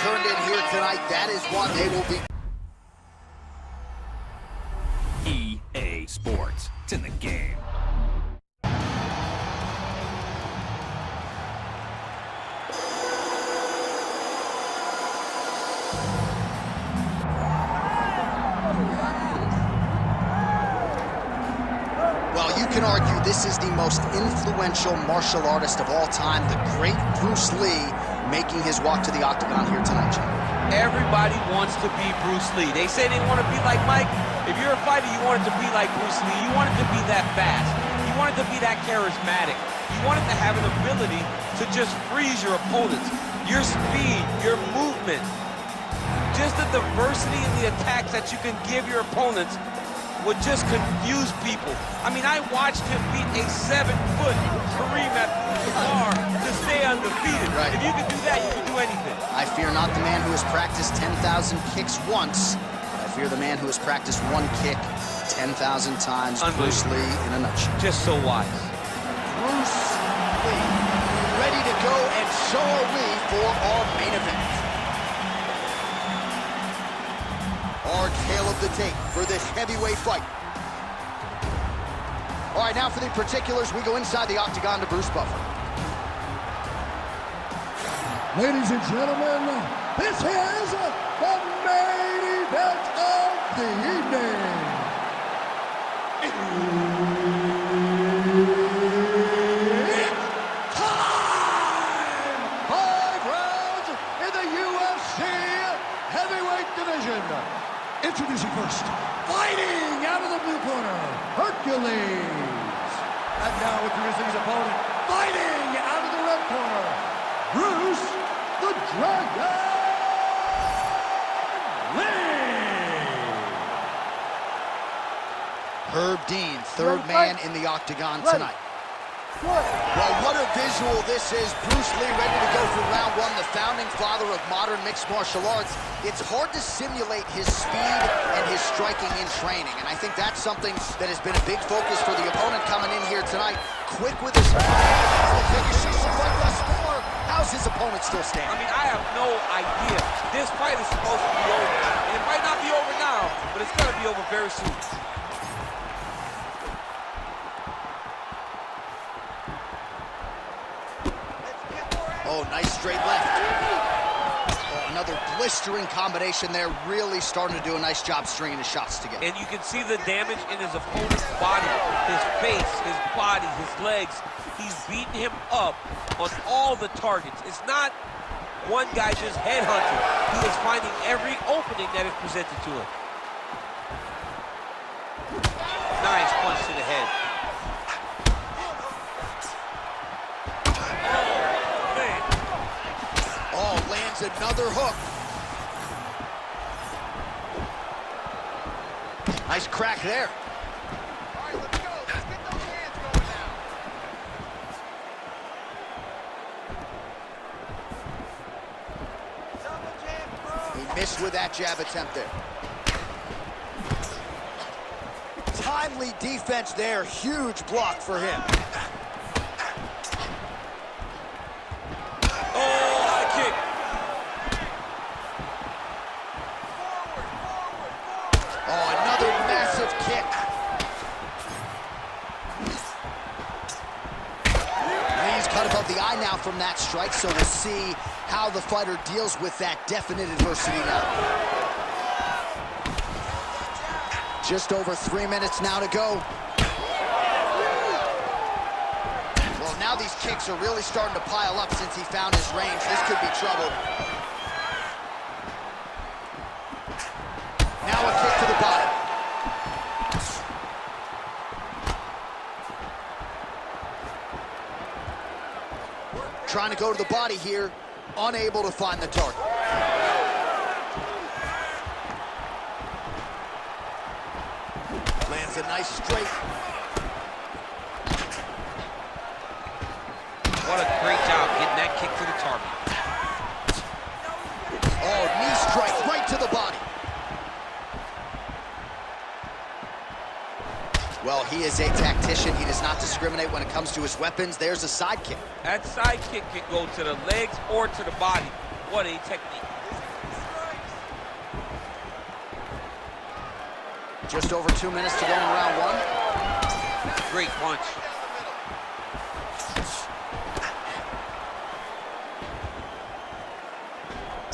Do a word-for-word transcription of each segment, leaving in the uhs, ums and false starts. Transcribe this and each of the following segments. turned in here tonight, that is what they will be. E A Sports, it's in the game. You can argue this is the most influential martial artist of all time, the great Bruce Lee, making his walk to the octagon here tonight, Jim. Everybody wants to be Bruce Lee. They say they want to be like Mike. If you're a fighter, you want it to be like Bruce Lee. You want it to be that fast. You want it to be that charismatic. You want it to have an ability to just freeze your opponents. Your speed, your movement, just the diversity in the attacks that you can give your opponents would just confuse people. I mean, I watched him beat a seven-foot Kareem Abdul-Jabbar to stay undefeated. Right. If you can do that, you can do anything. I fear not the man who has practiced ten thousand kicks once. I fear the man who has practiced one kick ten thousand times. Bruce Lee in a nutshell. Just so wise. Bruce Lee, ready to go, and so are we for our main event. Our tale of the tape for this heavyweight fight. All right, now for the particulars, we go inside the octagon to Bruce Buffer. Ladies and gentlemen, this is the main event of the evening. It's time! Five rounds in the U F C heavyweight division. Introducing first, fighting out of the blue corner, Hercules. And now introducing his opponent, fighting out of the red corner, Bruce the Dragon Lee. Herb Dean, third man in the octagon tonight. Well, what a visual this is. Bruce Lee ready to go for round one, the founding father of modern mixed martial arts. It's hard to simulate his speed and his striking in training, and I think that's something that has been a big focus for the opponent coming in here tonight. Quick with his score. How's his opponent still standing? I mean, I have no idea. This fight is supposed to be over, and it might not be over now, but it's going to be over very soon. Oh, nice straight left. Oh, another blistering combination there, really starting to do a nice job stringing his shots together. And you can see the damage in his opponent's body, his face, his body, his legs. He's beating him up on all the targets. It's not one guy just headhunting. He is finding every opening that is presented to him. Nice punch to the head. Another hook. Nice crack there. All right, let's go. Let's get those hands going now. Double jab, bro. He missed with that jab attempt there. Timely defense there. Huge block for him. From that strike, so we'll see how the fighter deals with that definite adversity now. Just over three minutes now to go. Well, now these kicks are really starting to pile up since he found his range. This could be trouble. Now a kick to the body. Trying to go to the body here, unable to find the target. Lands a nice straight. What a great job getting that kick to the target. Oh, knee strike right to the body. Well, he is a tactician. He does not discriminate when it comes to his weapons. There's a sidekick. That sidekick can go to the legs or to the body. What a technique. Just over two minutes to go in round one. Great punch.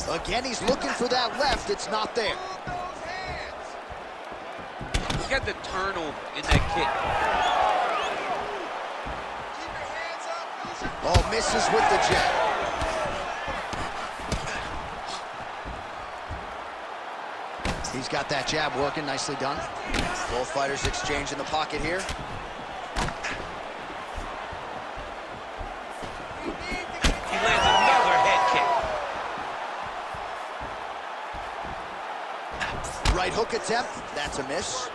Again, he's looking for that left. It's not there. He's got the turnover in that kick. Oh, misses with the jab. He's got that jab working, nicely done. Both fighters exchange in the pocket here. He lands another head kick. Right hook attempt, that's a miss.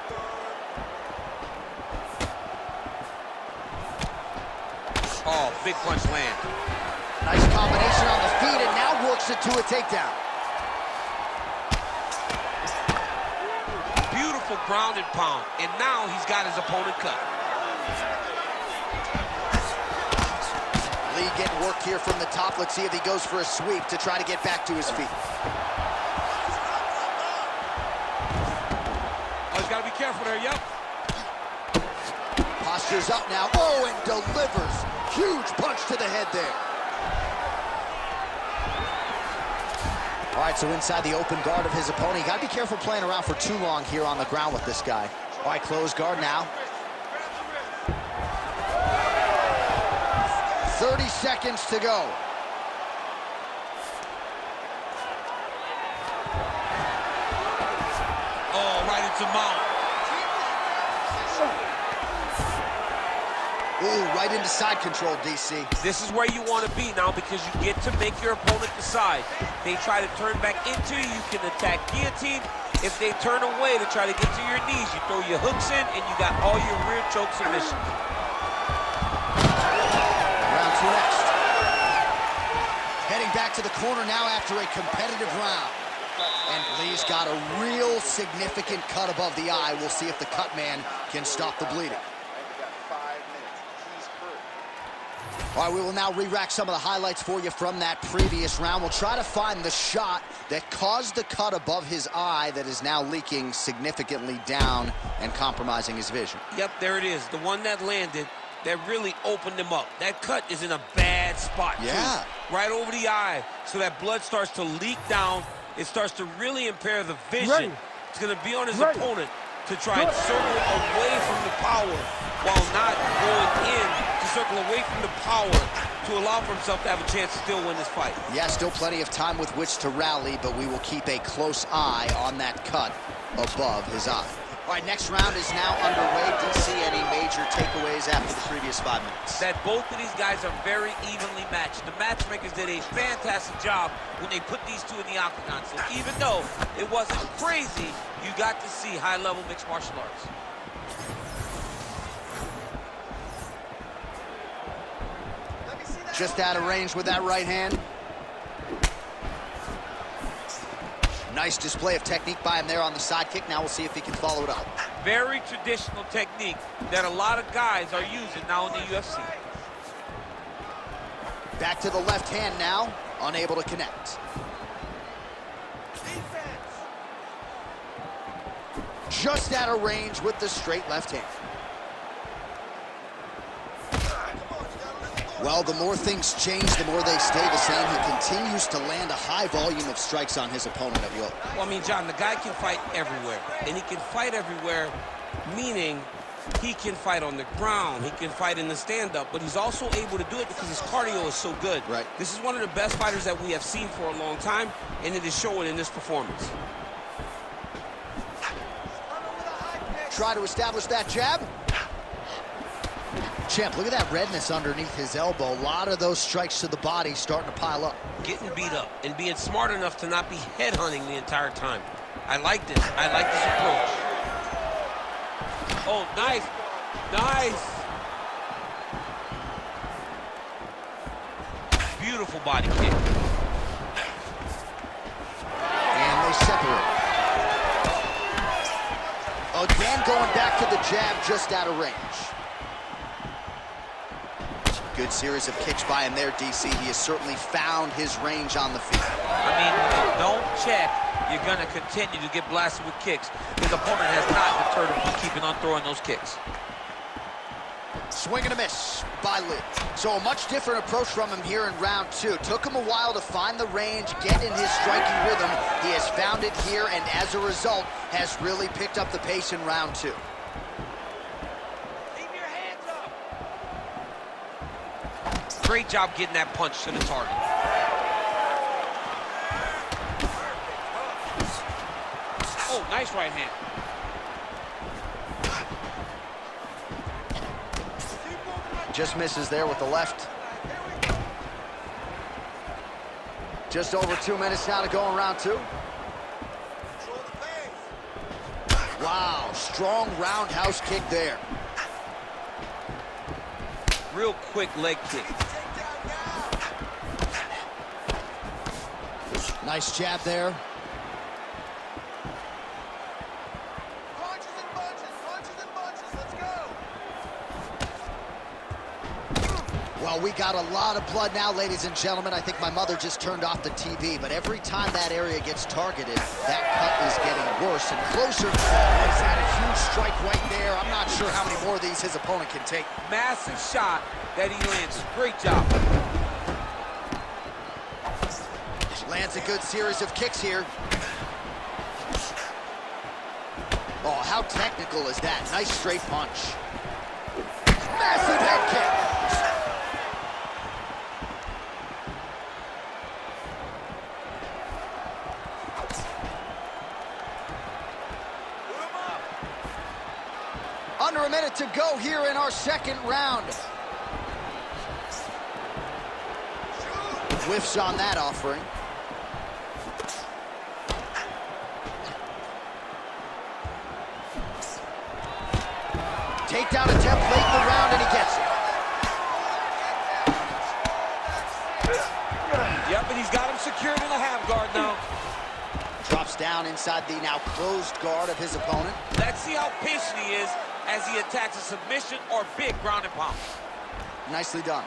Oh, big punch land. Nice combination on the feet, and now works it to a takedown. Ground and pound, and now he's got his opponent cut. Lee getting work here from the top. Let's see if he goes for a sweep to try to get back to his feet. Oh, he's got to be careful there, yep. Posture's up now. Oh, and delivers. Huge punch to the head there. All right, so inside the open guard of his opponent. You got to be careful playing around for too long here on the ground with this guy. All right, close guard now. thirty seconds to go. Oh, right into mount. Ooh, right into side control, D C. This is where you want to be now because you get to make your opponent decide. They try to turn back into you, you can attack guillotine. If they turn away to try to get to your knees, you throw your hooks in and you got all your rear choke submissions. Round two next. Heading back to the corner now after a competitive round. And Lee's got a real significant cut above the eye. We'll see if the cut man can stop the bleeding. All right, we will now re-rack some of the highlights for you from that previous round. We'll try to find the shot that caused the cut above his eye that is now leaking significantly down and compromising his vision. Yep, there it is. The one that landed that really opened him up. That cut is in a bad spot, yeah, too. Right over the eye, so that blood starts to leak down. It starts to really impair the vision. Ready. It's going to be on his Ready. opponent to try and circle away from the power while not going in. Circle away from the power to allow for himself to have a chance to still win this fight. Yeah, still plenty of time with which to rally, but we will keep a close eye on that cut above his eye. All right, next round is now underway. D C, any major takeaways after the previous five minutes? That both of these guys are very evenly matched. The matchmakers did a fantastic job when they put these two in the octagon. So even though it wasn't crazy, you got to see high-level mixed martial arts. Just out of range with that right hand. Nice display of technique by him there on the sidekick. Now we'll see if he can follow it up. Very traditional technique that a lot of guys are using now in the U F C. Back to the left hand now, unable to connect. Defense. Just out of range with the straight left hand. Well, the more things change, the more they stay the same. He continues to land a high volume of strikes on his opponent at will. Well, I mean, John, the guy can fight everywhere. And he can fight everywhere, meaning he can fight on the ground. He can fight in the stand-up. But he's also able to do it because his cardio is so good. Right. This is one of the best fighters that we have seen for a long time, and it is showing in this performance. Try to establish that jab. Champ, look at that redness underneath his elbow. A lot of those strikes to the body starting to pile up. Getting beat up and being smart enough to not be headhunting the entire time. I like this. I like this approach. Oh, nice. Nice. Beautiful body kick. And they separate. Again, going back to the jab, just out of range. Good series of kicks by him there, D C. He has certainly found his range on the feet. I mean, if you don't check, you're going to continue to get blasted with kicks. His opponent has not deterred him from keeping on throwing those kicks. Swing and a miss by Lee. So a much different approach from him here in round two. Took him a while to find the range, get in his striking rhythm. He has found it here, and as a result, has really picked up the pace in round two. Keep your hands up. Great job getting that punch to the target. Oh, nice right hand. Just misses there with the left. Just over two minutes now to go in round two. Wow, strong roundhouse kick there. Real quick leg kick. Nice jab there. Well, we got a lot of blood now, ladies and gentlemen. I think my mother just turned off the T V, but every time that area gets targeted, that cut is getting worse and closer. He's had a huge strike right there. I'm not sure how many more of these his opponent can take. Massive shot that he lands. Great job. Lands a good series of kicks here. Oh, how technical is that? Nice straight punch. Massive head kick. Under a minute to go here in our second round. Whiffs on that offering. Takedown attempt late in the round, and he gets it. Yep, and he's got him secured in the half guard now. Drops down inside the now closed guard of his opponent. Let's see how patient he is as he attacks a submission or big ground and pound. Nicely done.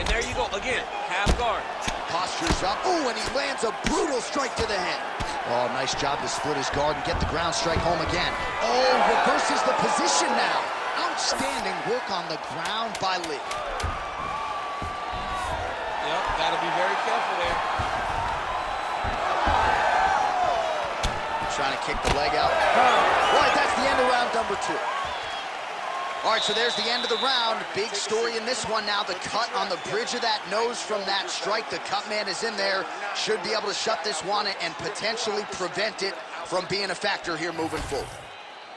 And there you go, again, half guard. Postures up, ooh, and he lands a brutal strike to the head. Oh, nice job to split his guard and get the ground strike home again. Oh, reverses the position now. Outstanding work on the ground by Lee. Yep, gotta be very careful there. Trying to kick the leg out. Right, that's the end of round number two. All right, so there's the end of the round. Big story in this one now. The cut on the bridge of that nose from that strike. The cut man is in there. Should be able to shut this one and potentially prevent it from being a factor here moving forward.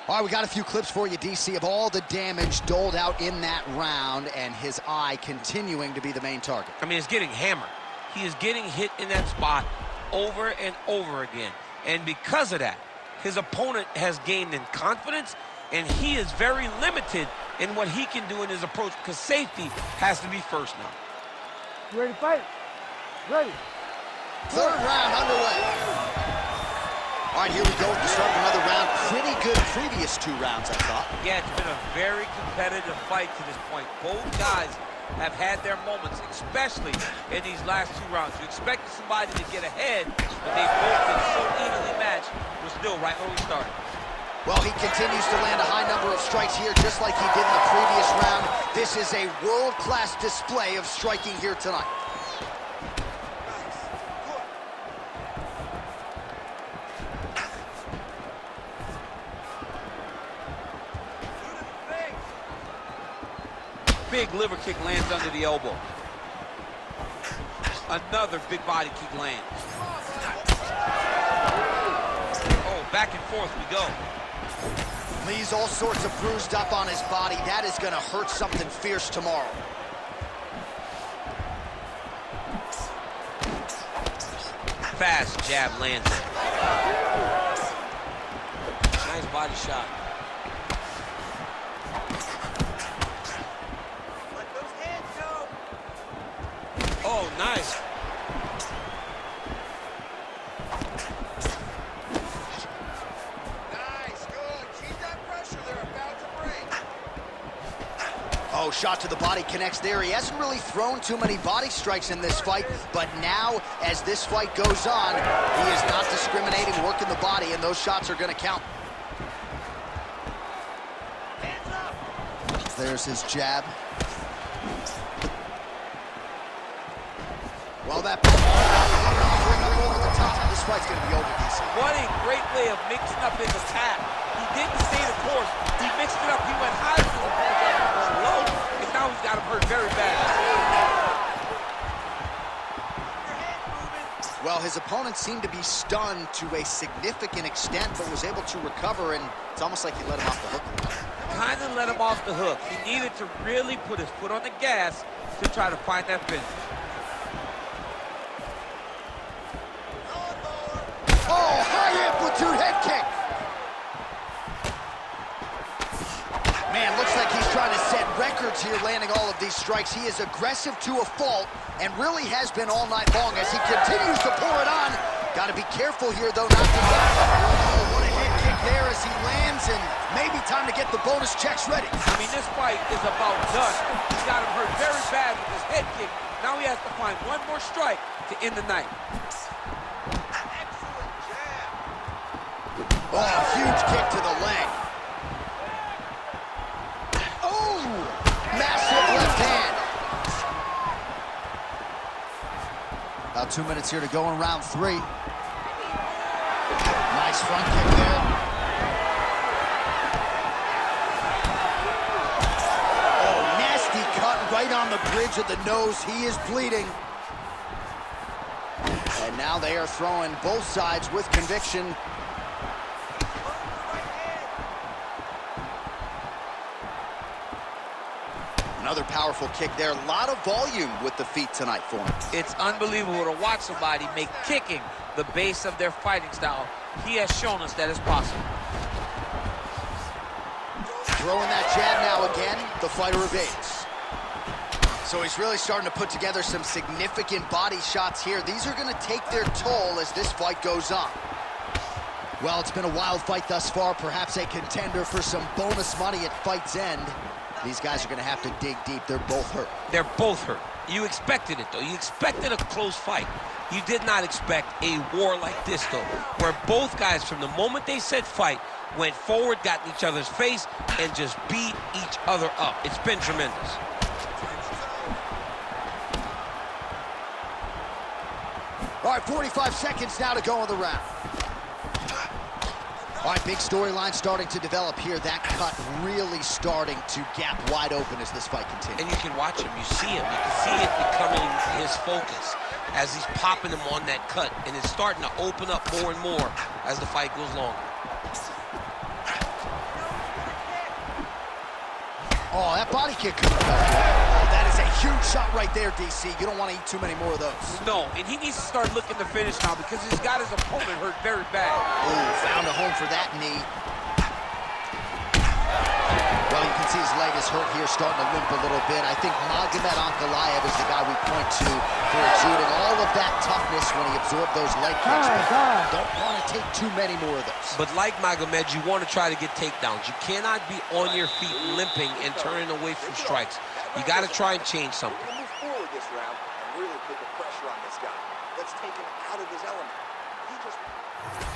All right, we got a few clips for you, D C, of all the damage doled out in that round and his eye continuing to be the main target. I mean, it's getting hammered. He is getting hit in that spot over and over again. And because of that, his opponent has gained in confidence, and he is very limited in what he can do in his approach because safety has to be first now. You ready to fight? Ready. Third round underway. All right, here we go at the start of another round. Pretty good previous two rounds, I thought. Yeah, it's been a very competitive fight to this point. Both guys have had their moments, especially in these last two rounds. You expected somebody to get ahead, but they've both been so evenly matched. We're still right where we started. Well, he continues to land a high number of strikes here, just like he did in the previous round. This is a world-class display of striking here tonight. Big liver kick lands under the elbow. Another big body kick lands. Oh, back and forth we go. Lee's all sorts of bruised up on his body. That is going to hurt something fierce tomorrow. Fast jab lands. Nice body shot. Oh, nice. Nice, good. Keep that pressure. They're about to break. shot to the body connects there. He hasn't really thrown too many body strikes in this fight, but now, as this fight goes on, he is not discriminating, working the body, and those shots are going to count. There's his jab. Well, that... over the top. This fight's going to be over, D C. What a great way of mixing up his attack. He didn't stay the course. He mixed it up. He went high to the ball, low, and now he's got him hurt very bad. Well, his opponent seemed to be stunned to a significant extent, but was able to recover, and it's almost like he let him off the hook. Kind of let him off the hook. He needed to really put his foot on the gas to try to find that finish. Oh, high amplitude head kick. Man, looks like he's trying to set records here, landing all of these strikes. He is aggressive to a fault and really has been all night long as he continues to pour it on. Got to be careful here, though, not to die. There as he lands, and maybe time to get the bonus checks ready. I mean, this fight is about done. He got him hurt very bad with his head kick. Now he has to find one more strike to end the night. Excellent jab. Oh, huge kick to the leg. Oh, massive left hand. About two minutes here to go in round three. Nice front kick there. Right on the bridge of the nose, he is bleeding. And now they are throwing both sides with conviction. Another powerful kick there. A lot of volume with the feet tonight for him. It's unbelievable to watch somebody make kicking the base of their fighting style. He has shown us that it's possible. Throwing that jab now again, the fighter evades. So he's really starting to put together some significant body shots here. These are going to take their toll as this fight goes on. Well, it's been a wild fight thus far. Perhaps a contender for some bonus money at fight's end. These guys are going to have to dig deep. They're both hurt. They're both hurt. You expected it, though. You expected a close fight. You did not expect a war like this, though, where both guys, from the moment they said fight, went forward, got in each other's face, and just beat each other up. It's been tremendous. All right, forty-five seconds now to go in the round. All right, big storyline starting to develop here. That cut really starting to gap wide open as this fight continues. And you can watch him. You see him. You can see it becoming his focus as he's popping him on that cut. And it's starting to open up more and more as the fight goes longer. Oh, that body kick. That is a huge shot right there, D C. You don't want to eat too many more of those. No, and he needs to start looking to finish now because he's got his opponent hurt very bad. Ooh, found a home for that knee. Well, you can see his leg is hurt here, starting to limp a little bit. I think Magomed Ankalaev is the guy we point to for exuding all of that toughness when he absorbed those leg kicks. Oh, don't want to take too many more of those. But like Magomed, you want to try to get takedowns. You cannot be on your feet limping and turning away from strikes. You got to try and change something. We're going to move forward this round and really put the pressure on this guy. Let's take him out of his element. He just...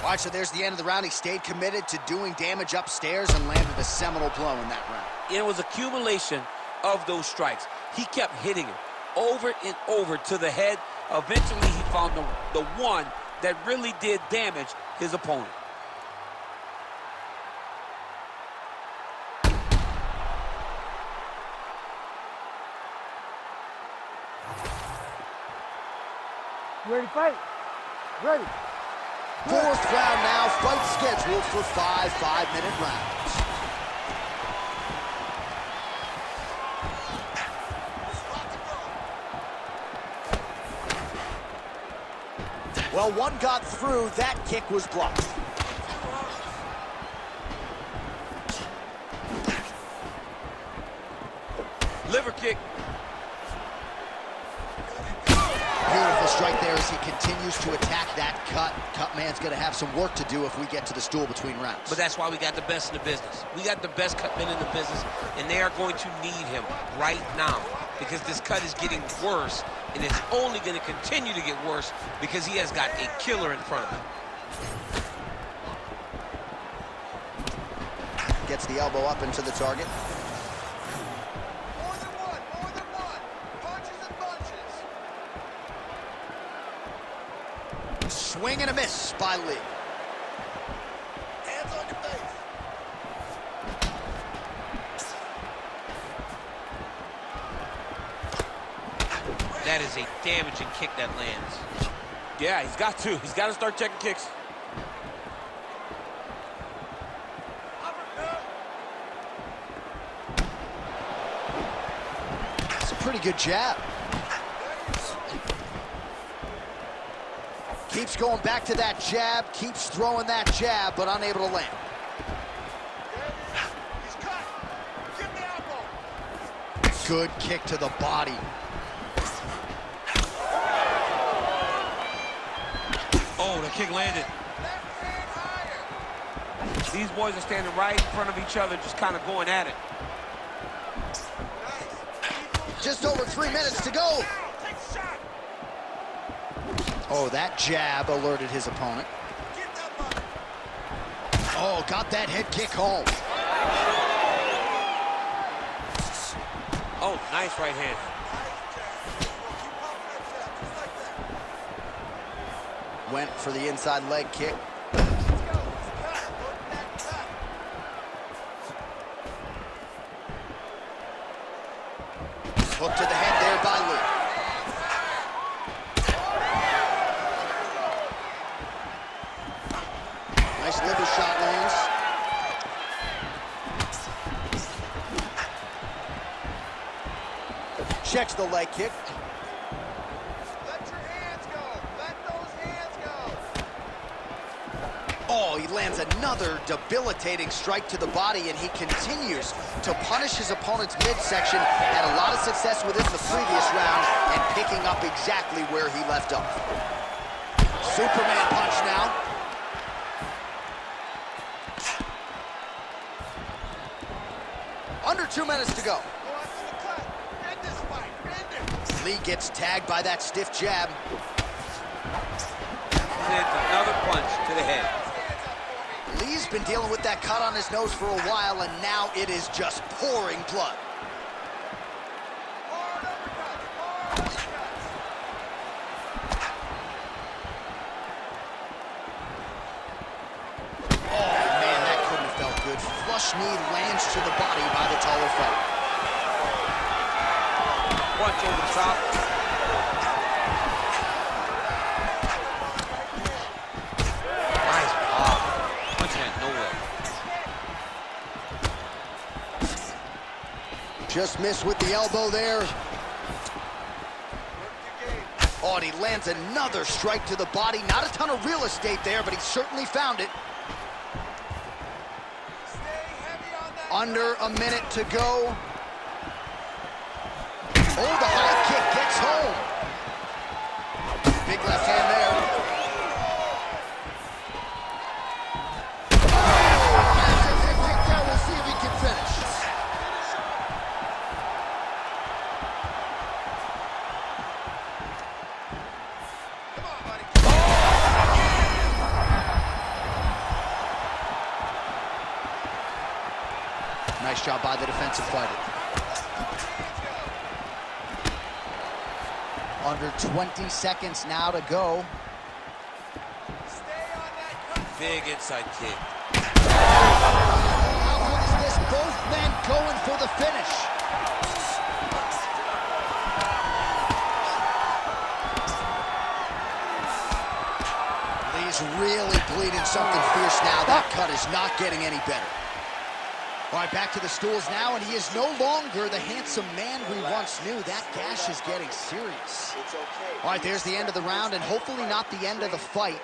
All right, so there's the end of the round. He stayed committed to doing damage upstairs and landed a seminal blow in that round. It was accumulation of those strikes. He kept hitting him over and over to the head. Eventually, he found the, the one that really did damage his opponent. You ready to fight? Ready. Fourth round now, fight scheduled for five five-minute rounds. Well, one got through, that kick was blocked. Liver kick. Beautiful. powerful strike there as he continues to attack that cut. Cut man's going to have some work to do if we get to the stool between rounds. But that's why we got the best in the business. We got the best cut men in the business, and they are going to need him right now because this cut is getting worse, and it's only going to continue to get worse because he has got a killer in front of him. Gets the elbow up into the target. More than one, more than one. Punches and bunches. Swing and a miss by Lee. Hands on your face. That is a damaging kick that lands. Yeah, he's got to. He's got to start checking kicks. Pretty good jab. Keeps going back to that jab, keeps throwing that jab, but unable to land. He's cut. Get the elbow. Good kick to the body. Oh, the kick landed. Left hand higher. These boys are standing right in front of each other, just kind of going at it. Just over three minutes to go. Oh, that jab alerted his opponent. Oh, got that head kick home. Oh, nice right hand. Went for the inside leg kick. Hook to the head there by Lee. Nice liver shot lands. Checks the leg kick. Let your hands go. Let those hands go. Oh, he lands another debilitating strike to the body, and he continues to punish his opponent's midsection. Had a lot of success with it in the previous round and picking up exactly where he left off. Superman punch now. Under two minutes to go. Lee gets tagged by that stiff jab. And another punch to the head. Lee's been dealing with that cut on his nose for a while, and now it is just pouring blood. Oh, man, that couldn't have felt good. Flush knee lands to the body by the taller fighter. Punch over the top. Just missed with the elbow there. Oh, and he lands another strike to the body. Not a ton of real estate there, but he certainly found it. Under a minute to go. Oh, the high kick gets home. Big left hand there. Nice job by the defensive fighter. Under twenty seconds now to go. Big inside kick. How good is this? Both men going for the finish. Lee's really bleeding something fierce now. That cut is not getting any better. All right, back to the stools now, and he is no longer the handsome man we once knew. That gash is getting serious. All right, there's the end of the round, and hopefully not the end of the fight.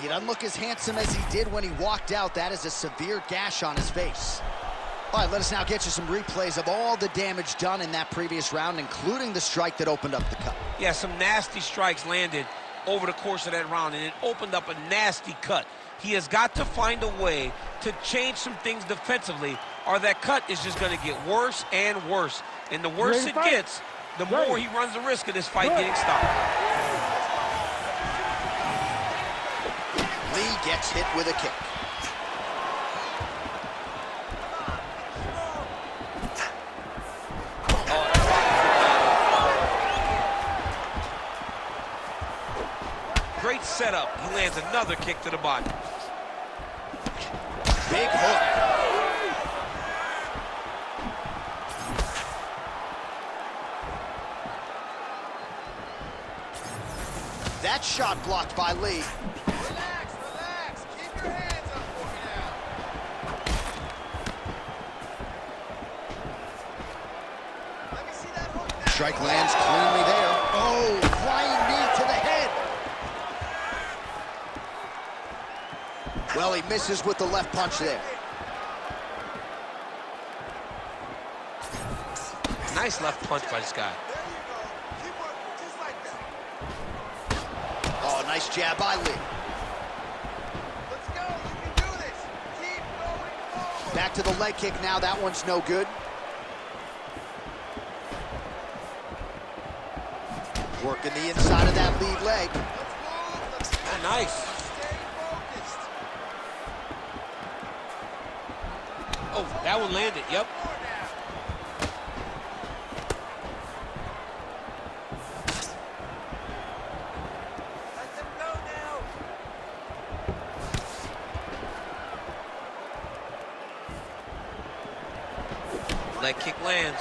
He doesn't look as handsome as he did when he walked out. That is a severe gash on his face. All right, let us now get you some replays of all the damage done in that previous round, including the strike that opened up the cut. Yeah, some nasty strikes landed over the course of that round, and it opened up a nasty cut. He has got to find a way to change some things defensively, or that cut is just going to get worse and worse. And the worse it gets, the more he runs the risk of this fight getting stopped. Lee gets hit with a kick. Great setup. He lands another kick to the body. Big hook. That shot blocked by Lee. Relax, relax. Keep your hands up for me now. Let me see that hook now. Strike lands cleanly there. Oh, flying knee to the head. Well, he misses with the left punch there. Nice left punch by this guy. Oh, nice jab by Lee. Let's go, you can do this. Keep going forward. Back to the leg kick now, that one's no good. Working the inside of that lead leg. Oh, nice. Oh, that one landed, yep. Let them go now. Leg kick lands.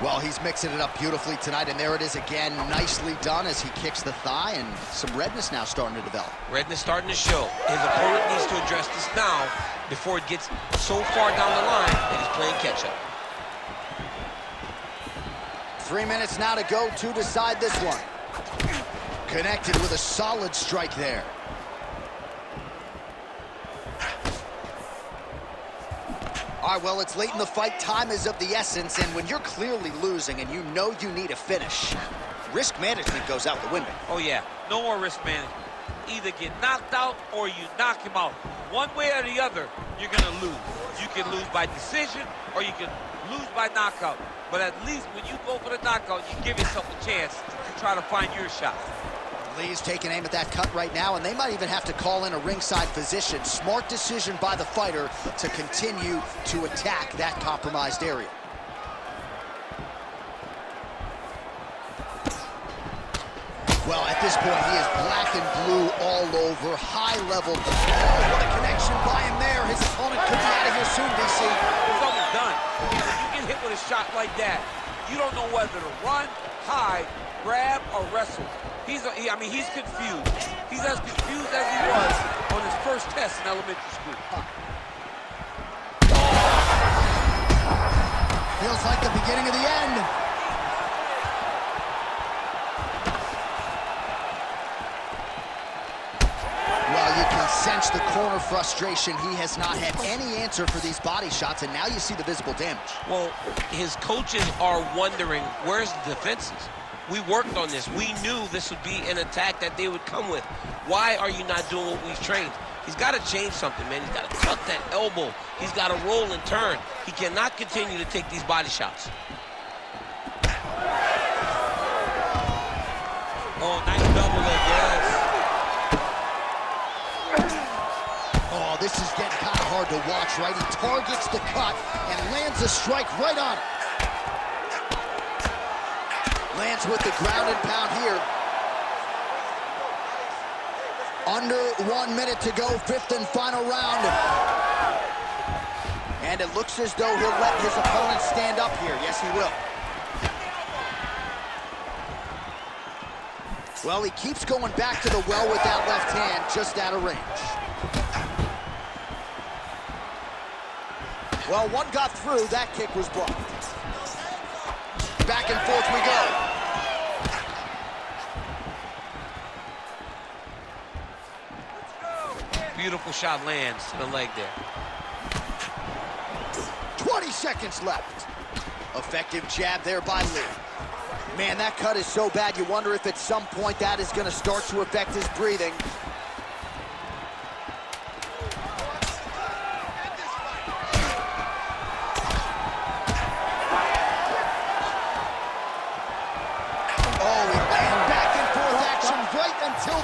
Well, he's mixing it up beautifully tonight, and there it is again. Nicely done as he kicks the thigh, and some redness now starting to develop. Redness starting to show. His opponent needs to address this now before it gets so far down the line that he's playing catch-up. Three minutes now to go to decide this one. Connected with a solid strike there. All right, well, it's late in the fight. Time is of the essence, and when you're clearly losing and you know you need a finish, risk management goes out the window. Oh, yeah. No more risk management. Either get knocked out or you knock him out. One way or the other, you're going to lose. You can lose by decision or you can lose by knockout. But at least when you go for the knockout, you give yourself a chance to try to find your shot. Lee's taking aim at that cut right now, and they might even have to call in a ringside physician. Smart decision by the fighter to continue to attack that compromised area. Well, at this point, he is black and blue all over, high level. Oh, what a connection by him there. His opponent could be out of here soon, D C. He's almost done. If you get hit with a shot like that, you don't know whether to run, hide, grab, or wrestle. He's, a, he, I mean, he's confused. He's as confused as he was on his first test in elementary school. Feels like the beginning of the end. Sense the corner frustration. He has not had any answer for these body shots, and now you see the visible damage. Well, his coaches are wondering, where's the defenses? We worked on this. We knew this would be an attack that they would come with. Why are you not doing what we've trained? He's got to change something, man. He's got to tuck that elbow. He's got to roll and turn. He cannot continue to take these body shots. Oh, nice double leg, yes. This is getting kind of hard to watch, right? He targets the cut and lands a strike right on it. Lands with the ground and pound here. Under one minute to go, fifth and final round. And it looks as though he'll let his opponent stand up here. Yes, he will. Well, he keeps going back to the well with that left hand, just out of range. Well, one got through, that kick was blocked. Back and forth we go. Let's go. Beautiful shot lands to the leg there. seconds left. Effective jab there by Lee. Man, that cut is so bad, you wonder if at some point that is going to start to affect his breathing.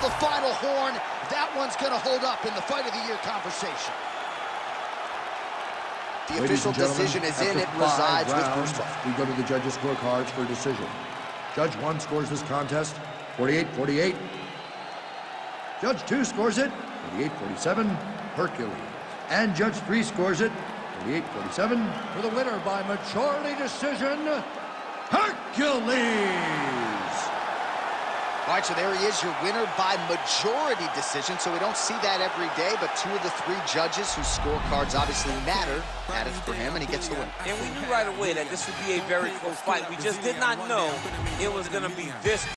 The final horn, that one's going to hold up in the fight of the year conversation. The Ladies official decision is in. It resides rounds, with Bruce Buffer. We go to the judges' scorecards for a decision. Judge one scores this contest forty-eight forty-eight. Judge two scores it forty-eight forty-seven, Hercules. And Judge three scores it forty-eight forty-seven. For the winner by majority decision, Hercules. All right, so there he is, your winner by majority decision. So we don't see that every day, but two of the three judges whose scorecards obviously matter at it for him, and he gets the win. And we knew right away that this would be a very close fight. We just did not know it was going to be this